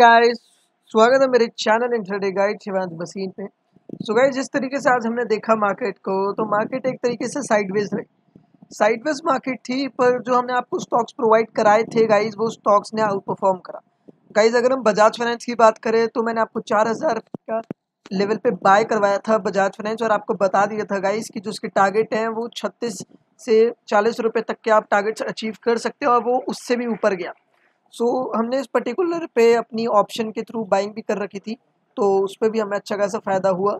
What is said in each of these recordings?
Guys स्वागत है मेरे चैनल इंट्राडे गाइड शिवांशु बसीन पे। सो गाइस जिस तरीके से आज हमने देखा मार्केट को, तो मार्केट एक तरीके से साइडवेज मार्केट थी, पर जो हमने आपको स्टॉक्स प्रोवाइड कराए थे गाइस वो स्टॉक्स ने आउट परफॉर्म करा। गाइस अगर हम बजाज फाइनेंस की बात करें तो मैंने आपको 4000 का लेवल पे बाय करवाया था बजाज फाइनेंस, और आपको बता दिया था गाइस कि जो उसके टारगेट हैं वो 36 से 40 रुपये तक के आप टारगेट्स अचीव कर सकते हो, और वो उससे भी ऊपर गया। सो हमने इस पर्टिकुलर पे अपनी ऑप्शन के थ्रू बाइंग भी कर रखी थी, तो उस पर भी हमें अच्छा खासा फ़ायदा हुआ।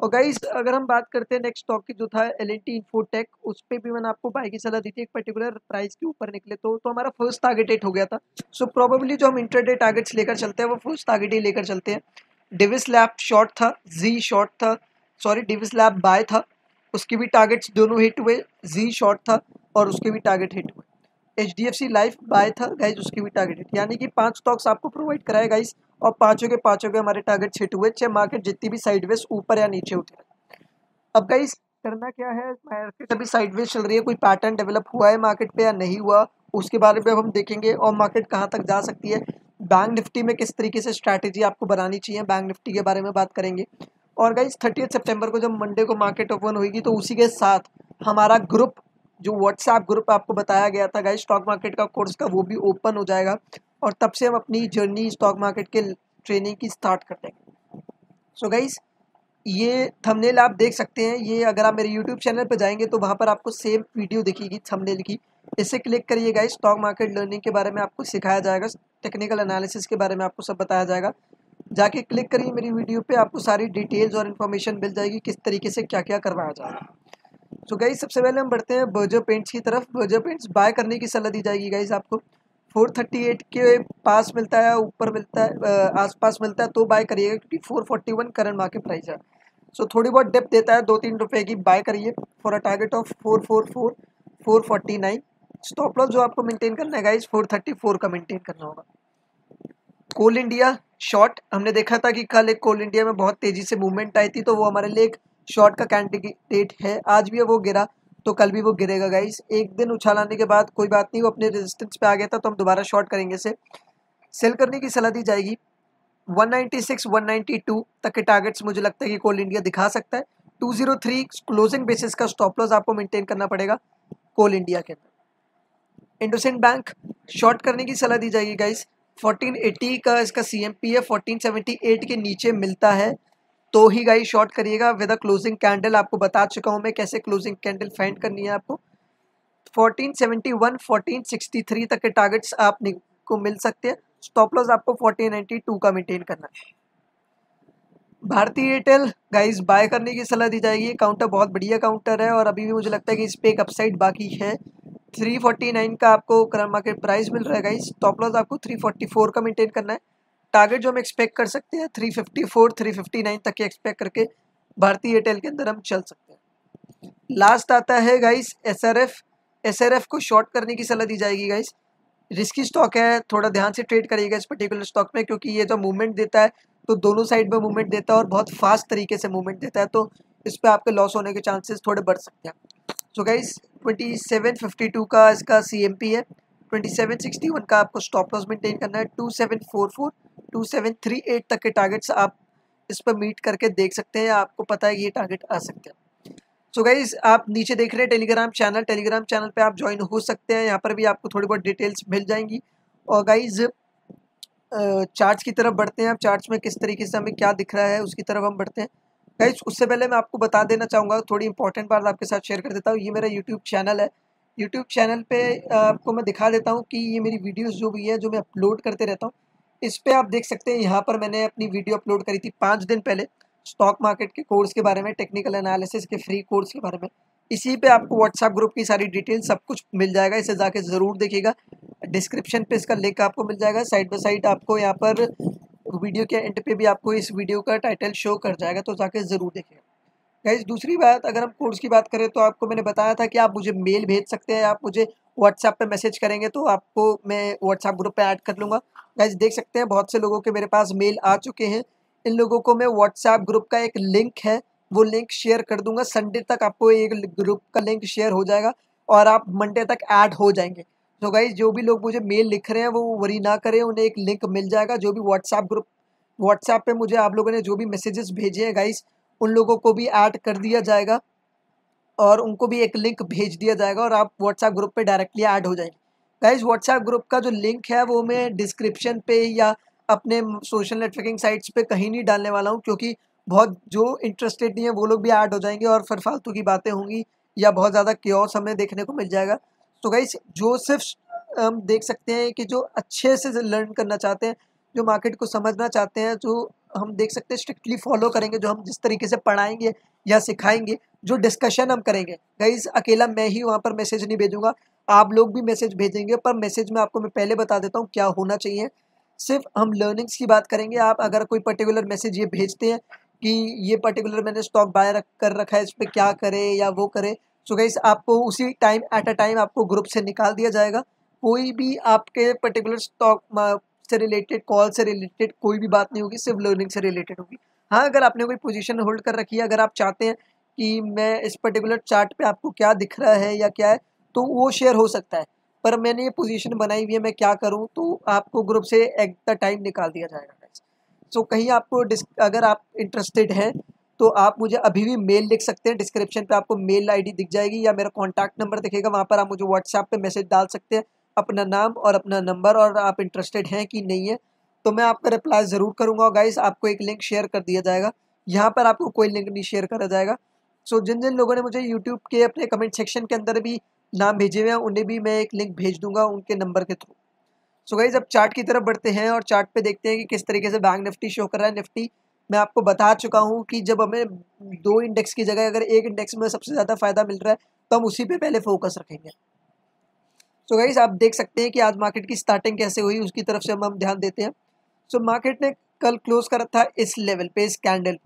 और गाइस अगर हम बात करते हैं नेक्स्ट स्टॉक की जो था LNT Infotech, उस पर भी मैंने आपको बाय की सलाह दी थी एक पर्टिकुलर प्राइस के ऊपर निकले तो हमारा फर्स्ट टारगेट हिट हो गया था। सो प्रोबेबली जो हम इंट्राडे टारगेट्स लेकर चलते हैं वो फर्स्ट टारगेट ही लेकर चलते हैं। डेविस लैब शॉर्ट था, डेविस लैब बाय था, उसके भी टारगेट्स दोनों हिट हुए। जी शॉर्ट था और उसके भी टारगेट हिट हुए। HDFC लाइफ बाय था गाइज, उसकी भी टारगेट हिट, यानी कि 5 स्टॉक्स आपको प्रोवाइड कराए गाइज और पाँचों के हमारे टारगेट हिट हुए, चाहे मार्केट जितनी भी साइडवेज ऊपर या नीचे होती है। अब गाइज करना क्या है, मार्केट अभी साइडवेज चल रही है, कोई पैटर्न डेवलप हुआ है मार्केट पे या नहीं हुआ उसके बारे में अब हम देखेंगे, और मार्केट कहाँ तक जा सकती है, बैंक निफ्टी में किस तरीके से स्ट्रैटेजी आपको बनानी चाहिए बैंक निफ्टी के बारे में बात करेंगे। और गाइज 30 सितंबर को जब मंडे को मार्केट ओपन होगी तो उसी के साथ हमारा ग्रुप जो व्हाट्सएप ग्रुप आपको बताया गया था गाइस स्टॉक मार्केट का कोर्स का, वो भी ओपन हो जाएगा, और तब से हम अपनी जर्नी स्टॉक मार्केट के ट्रेनिंग की स्टार्ट कर देंगे। सो गाइस ये थंबनेल आप देख सकते हैं, ये अगर आप मेरे यूट्यूब चैनल पर जाएंगे तो वहाँ पर आपको सेम वीडियो दिखेगी थंबनेल की, इसे क्लिक करिए गाइस। स्टॉक मार्केट लर्निंग के बारे में आपको सिखाया जाएगा, टेक्निकल एनालिसिस के बारे में आपको सब बताया जाएगा, जाके क्लिक करिए मेरी वीडियो पर, आपको सारी डिटेल्स और इन्फॉर्मेशन मिल जाएगी किस तरीके से क्या क्या करवाया जाएगा। तो गाइस सबसे पहले हम बढ़ते हैं बर्जर पेंट्स की तरफ। बर्जर पेंट्स बाय करने की सलाह दी जाएगी गाइस आपको, 438 के पास मिलता है, ऊपर मिलता है, आसपास मिलता है तो बाय करिएगा, क्योंकि 441 करंट मार्केट प्राइस है। सो थोड़ी बहुत डेप्थ देता है 2-3 रुपए की, बाय करिए for a target of 444-449। Stop loss जो आपको मेंटेन करना है गाइस 434 का मेंटेन करना होगा। कोल इंडिया शॉर्ट, हमने देखा था कि कल एक कोल इंडिया में बहुत तेज़ी से मूवमेंट आई थी, तो वो हमारे लिए शॉर्ट का कैंडिडेट है। आज भी वो गिरा तो कल भी वो गिरेगा गाइस, एक दिन उछाल आने के बाद कोई बात नहीं, वो अपने रेजिस्टेंस पे आ गया था तो हम दोबारा शॉर्ट करेंगे। से सेल करने की सलाह दी जाएगी 196 192 तक के टारगेट्स मुझे लगता है कि कोल इंडिया दिखा सकता है। 203 क्लोजिंग बेसिस का स्टॉप लॉस आपको मेंटेन करना पड़ेगा कोल इंडिया के अंदर। IndusInd बैंक शॉर्ट करने की सलाह दी जाएगी गाइस, 1480 का इसका CMP है, 1478 के नीचे मिलता है तो ही गाइस शॉर्ट करिएगा विद अ क्लोजिंग कैंडल। आपको बता चुका हूँ मैं कैसे क्लोजिंग कैंडल फाइंड करनी है आपको। 1471 1463 तक के टारगेट्स आप को मिल सकते हैं। स्टॉप लॉस आपको 1492 का मेंटेन करना है। भारती एयरटेल गाइस बाय करने की सलाह दी जाएगी, काउंटर बहुत बढ़िया काउंटर है, और अभी भी मुझे लगता है कि इस पर एक अपसाइड बाकी है। 349 का आपको करंट मार्केट प्राइस मिल रहा है गाइस, स्टॉप लॉस आपको 344 का मेंटेन करना है। टारगेट जो हम एक्सपेक्ट कर सकते हैं 354 359 तक के एक्सपेक्ट करके भारती एयरटेल के अंदर हम चल सकते हैं। लास्ट आता है गाइस SRF को शॉर्ट करने की सलाह दी जाएगी गाइस, रिस्की स्टॉक है, थोड़ा ध्यान से ट्रेड करिएगा इस पर्टिकुलर स्टॉक में, क्योंकि ये जो मूवमेंट देता है तो दोनों साइड में मूवमेंट देता है और बहुत फास्ट तरीके से मूवमेंट देता है, तो इस पर आपके लॉस होने के चांसेस थोड़े बढ़ सकते हैं। सो गाइस 2752 का इसका CMP है, 2761 का आपको स्टॉप लॉस मेंटेन करना है। 2744 2738 तक के टारगेट्स आप इस पर मीट करके देख सकते हैं, आपको पता है ये टारगेट आ सकते हैं। सो गाइज आप नीचे देख रहे हैं टेलीग्राम चैनल पे आप ज्वाइन हो सकते हैं, यहाँ पर भी आपको थोड़ी बहुत डिटेल्स मिल जाएंगी। और गाइज चार्ट्स की तरफ बढ़ते हैं, आप चार्ट्स में किस तरीके से हमें क्या दिख रहा है उसकी तरफ हम बढ़ते हैं। गाइज उससे पहले मैं आपको बता देना चाहूँगा, थोड़ी इंपॉर्टेंट बात आपके साथ शेयर कर देता हूँ। ये मेरा यूट्यूब चैनल पे आपको मैं दिखा देता हूँ कि ये मेरी वीडियोस जो भी है जो मैं अपलोड करते रहता हूँ, इस पे आप देख सकते हैं। यहाँ पर मैंने अपनी वीडियो अपलोड करी थी 5 दिन पहले स्टॉक मार्केट के कोर्स के बारे में, टेक्निकल एनालिसिस के फ्री कोर्स के बारे में। इसी पे आपको व्हाट्सएप ग्रुप की सारी डिटेल सब कुछ मिल जाएगा, इसे जाके ज़रूर देखिएगा। डिस्क्रिप्शन पे इसका लिंक आपको मिल जाएगा, साइड बाई साइड आपको यहाँ पर वीडियो के एंड पे भी आपको इस वीडियो का टाइटल शो कर जाएगा, तो जाके ज़रूर देखिएगा गाइज। दूसरी बात, अगर हम कोर्स की बात करें तो आपको मैंने बताया था कि आप मुझे मेल भेज सकते हैं, आप मुझे व्हाट्सएप पे मैसेज करेंगे तो आपको मैं व्हाट्सएप ग्रुप पे ऐड कर लूँगा। गाइज देख सकते हैं बहुत से लोगों के मेरे पास मेल आ चुके हैं, इन लोगों को मैं व्हाट्सएप ग्रुप का एक लिंक है वो लिंक शेयर कर दूँगा, संडे तक आपको एक ग्रुप का लिंक शेयर हो जाएगा और आप मंडे तक ऐड हो जाएंगे। तो गाइज जो भी लोग मुझे मेल लिख रहे हैं वो वरी ना करें, उन्हें एक लिंक मिल जाएगा। जो भी व्हाट्सएप ग्रुप व्हाट्सएप पे मुझे आप लोगों ने जो भी मैसेजेस भेजे हैं गाइज उन लोगों को भी ऐड कर दिया जाएगा और उनको भी एक लिंक भेज दिया जाएगा और आप व्हाट्सएप ग्रुप पे डायरेक्टली ऐड हो जाएंगे। गाइज व्हाट्सएप ग्रुप का जो लिंक है वो मैं डिस्क्रिप्शन पे या अपने सोशल नेटवर्किंग साइट्स पे कहीं नहीं डालने वाला हूँ, क्योंकि बहुत जो इंटरेस्टेड नहीं है वो लोग भी ऐड हो जाएंगे और फिर फालतू की बातें होंगी या बहुत ज़्यादा क्योस हमें देखने को मिल जाएगा। तो गाइज जो सिर्फ हम देख सकते हैं कि जो अच्छे से लर्न करना चाहते हैं, जो मार्केट को समझना चाहते हैं, जो हम देख सकते हैं स्ट्रिक्टली फॉलो करेंगे, जो हम जिस तरीके से पढ़ाएंगे या सिखाएंगे, जो डिस्कशन हम करेंगे। गाइज अकेला मैं ही वहाँ पर मैसेज नहीं भेजूंगा, आप लोग भी मैसेज भेजेंगे, पर मैसेज में आपको मैं पहले बता देता हूँ क्या होना चाहिए। सिर्फ हम लर्निंग्स की बात करेंगे। आप अगर कोई पर्टिकुलर मैसेज ये भेजते हैं कि ये पर्टिकुलर मैंने स्टॉक बाय कर रखा है, इस पर क्या करें या वो करें, सो गाइज आपको उसी टाइम एट अ टाइम आपको ग्रुप से निकाल दिया जाएगा। कोई भी आपके पर्टिकुलर स्टॉक से रिलेटेड, कॉल से रिलेटेड कोई भी बात नहीं होगी, सिर्फ लर्निंग से रिलेटेड होगी। हाँ, अगर आपने कोई पोजीशन होल्ड कर रखी है, अगर आप चाहते हैं कि मैं इस पर्टिकुलर चार्ट पे आपको क्या दिख रहा है या क्या है, तो वो शेयर हो सकता है, पर मैंने ये पोजीशन बनाई हुई है, मैं क्या करूँ, तो आपको ग्रुप से एट द टाइम निकाल दिया जाएगा। सो कहीं आपको अगर आप इंटरेस्टेड हैं तो आप मुझे अभी भी मेल लिख सकते हैं। डिस्क्रिप्शन पे आपको मेल आईडी दिख जाएगी या मेरा कॉन्टैक्ट नंबर दिखेगा, वहाँ पर आप मुझे व्हाट्सएप पे मैसेज डाल सकते हैं, अपना नाम और अपना नंबर, और आप इंटरेस्टेड हैं कि नहीं है तो मैं आपका रिप्लाई ज़रूर करूँगा। गाइस आपको एक लिंक शेयर कर दिया जाएगा, यहाँ पर आपको कोई लिंक नहीं शेयर करा जाएगा। सो जिन जिन लोगों ने मुझे यूट्यूब के अपने कमेंट सेक्शन के अंदर भी नाम भेजे हुए हैं उन्हें भी मैं एक लिंक भेज दूँगा उनके नंबर के थ्रू। सो गाइस अब चार्ट की तरफ बढ़ते हैं और चार्ट पर देखते हैं कि किस तरीके से बैंक निफ्टी शो कर रहा है। निफ्टी मैं आपको बता चुका हूँ कि जब हमें दो इंडेक्स की जगह अगर एक इंडेक्स में सबसे ज़्यादा फ़ायदा मिल रहा है तो हम उसी पे पहले फोकस रखेंगे। सो गाइस आप देख सकते हैं कि आज मार्केट की स्टार्टिंग कैसे हुई, उसकी तरफ से हम ध्यान देते हैं। सो मार्केट ने कल क्लोज करा था इस लेवल पे, इस कैंडल।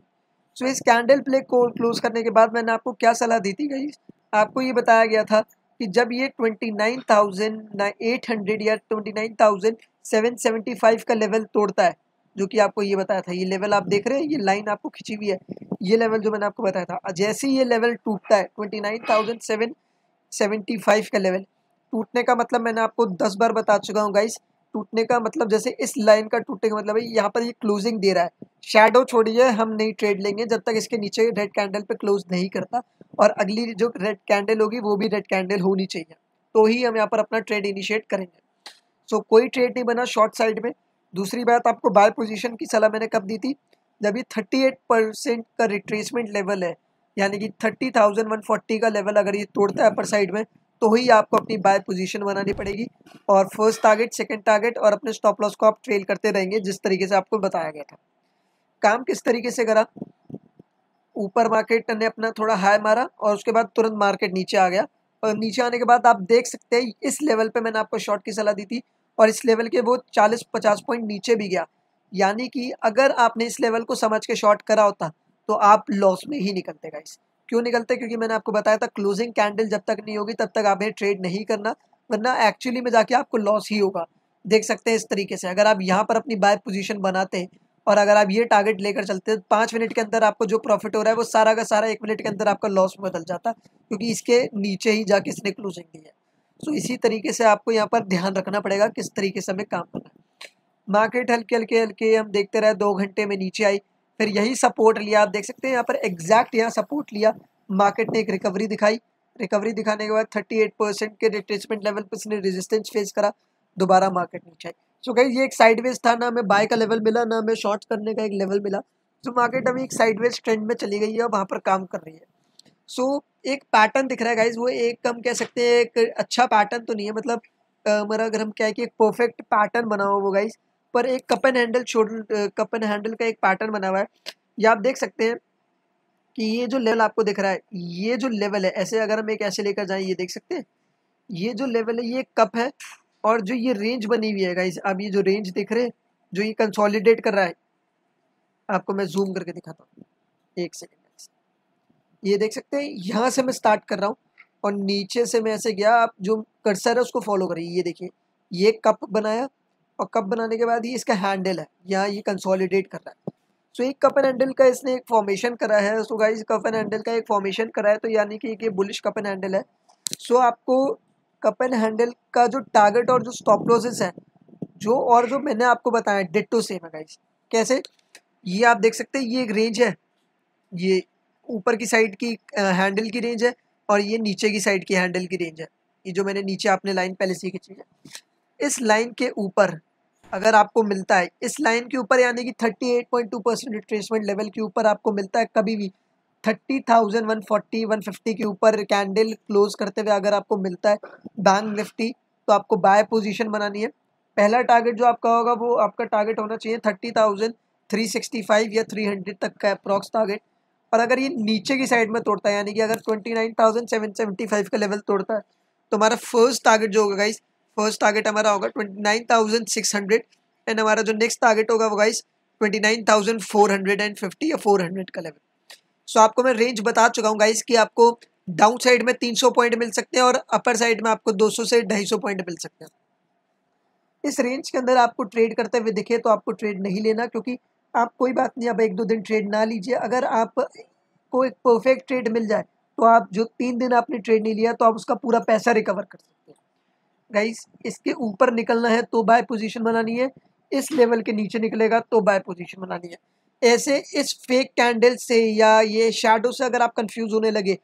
सो इस कैंडल पे क्लोज करने के बाद मैंने आपको क्या सलाह दी थी गाइस, आपको ये बताया गया था कि जब ये 29,800 या 29,775 का लेवल तोड़ता है, जो कि आपको ये बताया था, ये लेवल आप देख रहे हैं, ये लाइन आपको खिंची हुई है, ये लेवल जो मैंने आपको बताया था, जैसे ही ये लेवल टूटता है 29,775 का लेवल टूटने का मतलब मैंने आपको 10 बार बता चुका हूँ गाइस, टूटने का मतलब जैसे इस लाइन का टूटने का मतलब है यहाँ पर ये क्लोजिंग दे रहा है, शेडो छोड़िए, हम नहीं ट्रेड लेंगे जब तक इसके नीचे रेड कैंडल पर क्लोज नहीं करता, और अगली जो रेड कैंडल होगी वो भी रेड कैंडल होनी चाहिए, तो ही हम यहाँ पर अपना ट्रेड इनिशिएट करेंगे। सो कोई ट्रेड नहीं बना शॉर्ट साइड में। दूसरी बात, आपको बाय पोजीशन की सलाह मैंने कब दी थी, जब ये 38% का रिट्रेसमेंट लेवल है, यानी कि 30,140 का लेवल अगर ये तोड़ता है अपर साइड में, तो ही आपको अपनी बाय पोजीशन बनानी पड़ेगी और फर्स्ट टारगेट, सेकंड टारगेट और अपने स्टॉप लॉस को आप ट्रेल करते रहेंगे, जिस तरीके से आपको बताया गया था। काम किस तरीके से करा, ऊपर मार्केट ने अपना थोड़ा हाई मारा और उसके बाद तुरंत मार्केट नीचे आ गया, और नीचे आने के बाद आप देख सकते हैं इस लेवल पर मैंने आपको शॉर्ट की सलाह दी थी, और इस लेवल के वो 40-50 पॉइंट नीचे भी गया, यानी कि अगर आपने इस लेवल को समझ के शॉर्ट करा होता तो आप लॉस में ही निकलते गाइस। क्यों निकलते, क्योंकि मैंने आपको बताया था क्लोजिंग कैंडल जब तक नहीं होगी तब तक आपने ट्रेड नहीं करना, वरना एक्चुअली में जाके आपको लॉस ही होगा। देख सकते हैं इस तरीके से, अगर आप यहाँ पर अपनी बाय पोजीशन बनाते हैं और अगर आप ये टारगेट लेकर चलते हैं, 5 मिनट के अंदर आपको जो प्रॉफिट हो रहा है वो सारा का सारा 1 मिनट के अंदर आपका लॉस बदल जाता, क्योंकि इसके नीचे ही जाके इसने क्लोजिंग दी है। तो इसी तरीके से आपको यहाँ पर ध्यान रखना पड़ेगा किस तरीके से हमें काम करना है। मार्केट हल्के हल्के हम देखते रहे, 2 घंटे में नीचे आई, फिर यही सपोर्ट लिया, आप देख सकते हैं यहाँ पर एग्जैक्ट यहाँ सपोर्ट लिया, मार्केट ने एक रिकवरी दिखाई, रिकवरी दिखाने के बाद 38% के रिट्रेसमेंट लेवल पर इसने रेजिस्टेंस फेस करा, दोबारा मार्केट नीचे आई। सो गाइस ये एक साइडवेज था, ना हमें बाय का लेवल मिला ना हमें शॉर्ट करने का एक लेवल मिला, तो मार्केट अभी एक साइडवेज ट्रेंड में चली गई है और वहाँ पर काम कर रही है। सो एक पैटर्न दिख रहा है गाइज, वो एक कम कह सकते हैं एक अच्छा पैटर्न तो नहीं है, मतलब मेरा अगर हम कहें कि एक परफेक्ट पैटर्न बना हुआ वो गाइज, पर एक कप एंड हैंडल का एक पैटर्न बना हुआ है। या आप देख सकते हैं कि ये जो लेवल आपको दिख रहा है, ये जो लेवल है, ऐसे अगर हम एक ऐसे लेकर जाएँ, ये देख सकते हैं ये जो लेवल है ये कप है, और जो ये रेंज बनी हुई है गाइज, आप ये जो रेंज देख रहे हैं जो ये कंसॉलिडेट कर रहा है, आपको मैं जूम करके दिखाता हूँ, एक सेकेंड, ये देख सकते हैं यहाँ से मैं स्टार्ट कर रहा हूँ और नीचे से मैं ऐसे गया, आप जो कर्सर है उसको फॉलो करिए, ये देखिए ये कप बनाया और कप बनाने के बाद ये इसका हैंडल है, यहाँ ये कंसोलिडेट कर रहा है। सो एक कप एंड हैंडल का इसने एक फॉर्मेशन करा है। So guys cup and handle का एक फॉर्मेशन करा है, तो यानी कि ये बुलिश कप एंड हैंडल है। सो आपको कप एंड हैंडल का जो टारगेट और जो स्टॉप लॉसेस हैं जो और जो मैंने आपको बताया डिट्टो सेम है गाइस। कैसे ये आप देख सकते हैं, ये एक रेंज है, ये ऊपर की साइड की हैंडल की रेंज है और ये नीचे की साइड की हैंडल की रेंज है। ये जो मैंने नीचे आपने लाइन पहले से खींची है, इस लाइन के ऊपर अगर आपको मिलता है, इस लाइन के ऊपर यानी कि 38.2% रिट्रेसमेंट लेवल के ऊपर आपको मिलता है कभी भी 30,140-150 के ऊपर कैंडल क्लोज करते हुए अगर आपको मिलता है बैंक निफ्टी, तो आपको बाय पोजीशन बनानी है। पहला टारगेट जो आपका होगा वो आपका टारगेट होना चाहिए 30,365 या 300 तक का अप्रॉक्स टारगेट। पर अगर ये नीचे की साइड में तोड़ता है यानी कि अगर 29,775 का लेवल तोड़ता है तो हमारा फर्स्ट टारगेट जो होगा गाइस, फर्स्ट टारगेट हमारा होगा 29,600 एंड हमारा जो नेक्स्ट टारगेट होगा वो गाइस 29,450 या 400 का लेवल। सो आपको मैं रेंज बता चुका हूँ गाइस कि आपको डाउन साइड में 300 पॉइंट मिल सकते हैं और अपर साइड में आपको 200 से 250 पॉइंट मिल सकते हैं। इस रेंज के अंदर आपको ट्रेड करते हुए दिखे तो आपको ट्रेड नहीं लेना, क्योंकि आप कोई बात नहीं अब एक दो दिन ट्रेड ना लीजिए। अगर आपको एक परफेक्ट ट्रेड मिल जाए तो आप जो 3 दिन आपने ट्रेड नहीं लिया तो आप उसका पूरा पैसा रिकवर कर सकते हैं गाइस। इसके ऊपर निकलना है तो बाय पोजीशन बनानी है, इस लेवल के नीचे निकलेगा तो बाय पोजीशन बनानी है। ऐसे इस फेक कैंडल से या ये शैडो से अगर आप कंफ्यूज होने लगे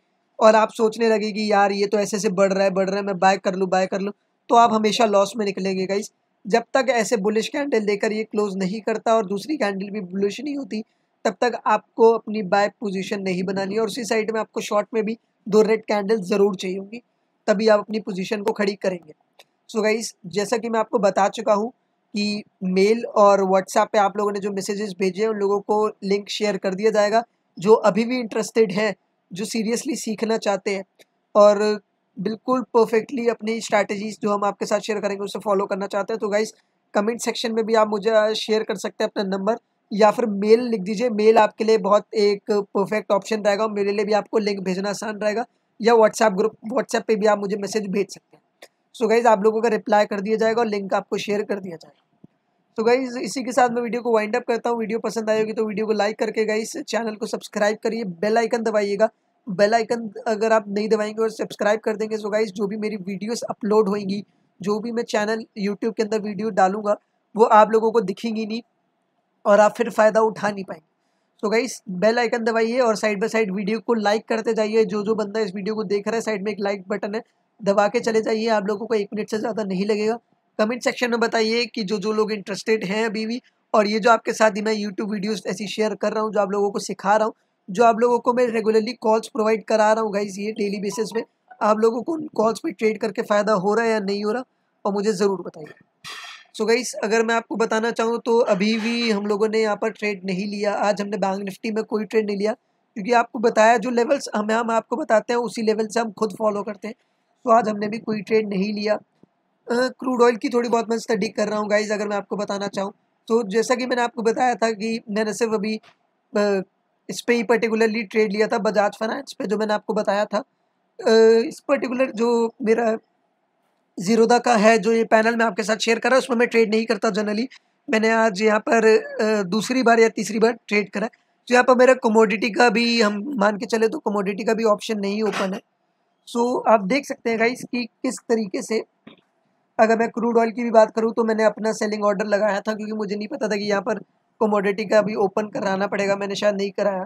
और आप सोचने लगे कि यार ये तो ऐसे से बढ़ रहा है मैं बाय कर लूँ, तो आप हमेशा लॉस में निकलेंगे गाइस। जब तक ऐसे बुलिश कैंडल देकर ये क्लोज नहीं करता और दूसरी कैंडल भी बुलिश नहीं होती तब तक आपको अपनी बाय पोजीशन नहीं बनानी है। और उसी साइड में आपको शॉर्ट में भी 2 रेड कैंडल ज़रूर चाहिए होंगी तभी आप अपनी पोजीशन को खड़ी करेंगे। सो गाइस जैसा कि मैं आपको बता चुका हूँ कि मेल और व्हाट्सएप पे आप लोगों ने जो मैसेजेस भेजे हैं उन लोगों को लिंक शेयर कर दिया जाएगा। जो अभी भी इंटरेस्टेड हैं, जो सीरियसली सीखना चाहते हैं और बिल्कुल परफेक्टली अपनी स्ट्रैटेजीज जो हम आपके साथ शेयर करेंगे उसे फॉलो करना चाहते हैं, तो गाइस कमेंट सेक्शन में भी आप मुझे शेयर कर सकते हैं अपना नंबर या फिर मेल लिख दीजिए। मेल आपके लिए बहुत एक परफेक्ट ऑप्शन रहेगा और मेरे लिए भी आपको लिंक भेजना आसान रहेगा, या व्हाट्सएप ग्रुप व्हाट्सएप पे भी आप मुझे मैसेज भेज सकते हैं। सो गाइज़ आप लोगों का रिप्लाई कर दिया जाएगा और लिंक आपको शेयर कर दिया जाएगा। तो गाइज़ इसी के साथ मैं वीडियो को वाइंड अप करता हूँ। वीडियो पसंद आएगी तो वीडियो को लाइक करके गाइस चैनल को सब्सक्राइब करिए, बेल आइकन दबाइएगा। बेल आइकन अगर आप नहीं दबाएंगे और सब्सक्राइब कर देंगे तो गाइस जो भी मेरी वीडियोस अपलोड होंगी, जो भी मैं चैनल यूट्यूब के अंदर वीडियो डालूंगा वो आप लोगों को दिखेंगी नहीं और आप फिर फ़ायदा उठा नहीं पाएंगे। तो गाइस बेल आइकन दबाइए और साइड बाय साइड वीडियो को लाइक करते जाइए। जो जो बंदा इस वीडियो को देख रहा है साइड में एक लाइक बटन है, दबा के चले जाइए। आप लोगों को 1 मिनट से ज़्यादा नहीं लगेगा। कमेंट सेक्शन में बताइए कि जो जो लोग इंटरेस्टेड हैं अभी भी, और ये जो आपके साथ ही मैं यूट्यूब वीडियोज़ ऐसी शेयर कर रहा हूँ, जो आप लोगों को सिखा रहा हूँ, जो आप लोगों को मैं रेगुलरली कॉल्स प्रोवाइड करा रहा हूँ गाइस, ये डेली बेसिस पे आप लोगों को उन कॉल्स पे ट्रेड करके फ़ायदा हो रहा है या नहीं हो रहा, और मुझे ज़रूर बताइए। सो गाइस अगर मैं आपको बताना चाहूँ तो अभी भी हम लोगों ने यहाँ पर ट्रेड नहीं लिया। आज हमने बैंक निफ्टी में कोई ट्रेड नहीं लिया क्योंकि आपको बताया जो लेवल्स हमें हम आपको बताते हैं उसी लेवल से हम खुद फॉलो करते हैं। तो आज हमने भी कोई ट्रेड नहीं लिया। क्रूड ऑयल की थोड़ी बहुत मैं स्टडी कर रहा हूँ गाइज़। अगर मैं आपको बताना चाहूँ तो जैसा कि मैंने आपको बताया था कि मैंने सिर्फ अभी इस पर ही पर्टिकुलरली ट्रेड लिया था बजाज फाइनेंस पे, जो मैंने आपको बताया था। इस पर्टिकुलर जो मेरा जीरोधा का है जो ये पैनल मैं आपके साथ शेयर कर रहा हूँ उसमें मैं ट्रेड नहीं करता जनरली। मैंने आज यहाँ पर दूसरी बार या तीसरी बार ट्रेड करा। तो यहाँ पर मेरा कमोडिटी का भी हम मान के चले तो कमोडिटी का भी ऑप्शन नहीं ओपन है। सो आप देख सकते हैं गाइस कि किस तरीके से, अगर मैं क्रूड ऑयल की भी बात करूँ तो मैंने अपना सेलिंग ऑर्डर लगाया था क्योंकि मुझे नहीं पता था कि यहाँ पर कमोडिटी का भी ओपन कराना पड़ेगा, मैंने शायद नहीं कराया।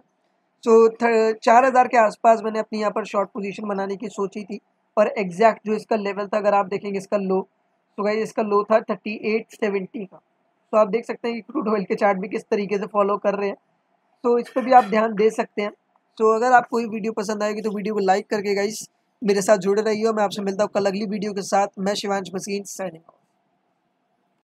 तो 4,000 के आसपास मैंने अपनी यहाँ पर शॉर्ट पोजीशन बनाने की सोची थी और एग्जैक्ट जो इसका लेवल था, अगर आप देखेंगे इसका लो, तो गाइस इसका लो था 3870 का। तो आप देख सकते हैं कि क्रूड ऑयल के चार्ट भी किस तरीके से फॉलो कर रहे हैं। तो इस पर भी आप ध्यान दे सकते हैं। तो अगर आपको ये वीडियो पसंद आएगी तो वीडियो को लाइक करके गाइस मेरे साथ जुड़े रहिए। मैं आपसे मिलता हूँ कल अगली वीडियो के साथ। मैं शिवांशु बसीन साइनिंग ऑफ।